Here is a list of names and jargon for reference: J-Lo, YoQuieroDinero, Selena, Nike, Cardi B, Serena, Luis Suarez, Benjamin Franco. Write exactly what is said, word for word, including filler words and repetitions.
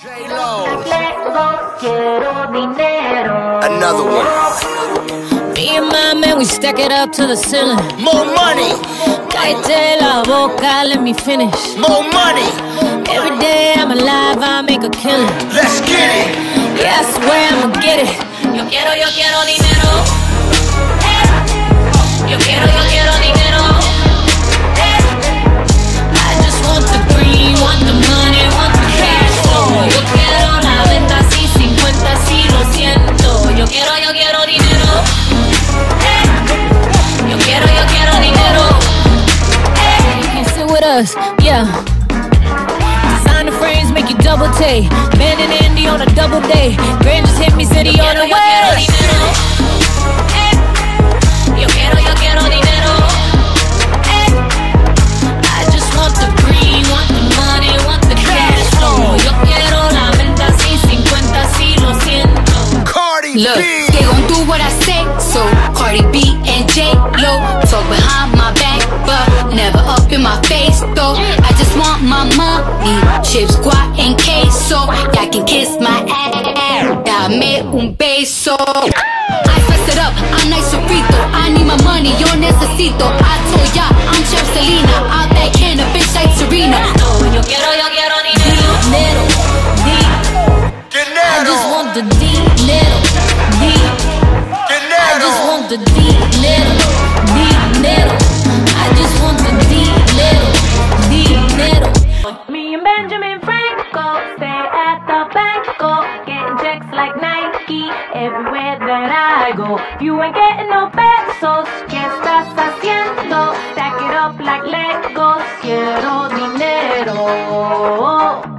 J-Lo. Another one. Me and my man, we stack it up to the ceiling. More money. Cállate la boca, let me finish. More money. Every day I'm alive, I make a killing. Let's get it. Yeah, I swear I'ma get it. Yo quiero, yo quiero dinero. Yo quiero, yo quiero dinero. I just want the green, want the money, want the cash. Yo quiero la venta, si cincuenta, si doscientos. Yo quiero, yo quiero dinero. Yo quiero, yo quiero dinero. You can sit with us, yeah. Make you double take, man and Andy on a double day. Grand just hit me, said he on the way. Yo quiero dinero, eh. Yo quiero, yo quiero dinero, eh. I just want the green, want the money, want the cash flow. Yo quiero la venta, si cincuenta, si lo siento. Cardi B. Look, they gon' do what I say, so Cardi B and J-Lo talk behind my back, but never up in my face though. I just want my money, chips, guac, and queso. Y'all can kiss my ass, dame un beso. I spice it up, I'm nice chorrito. I need my money, yo necesito. I told ya, I'm Chef Selena. I'll backhand a bitch like Serena. Yo quiero, yo quiero dinero. Dinero, dinero. I just want the dinero. Dinero. I just want the dinero. Dinero. I just want the dinero. Dinero. Me and Benjamin Franco stay at the Banco, getting checks like Nike everywhere that I go. If you ain't getting no pesos, ¿qué estás haciendo? Stack it up like Legos. Quiero dinero.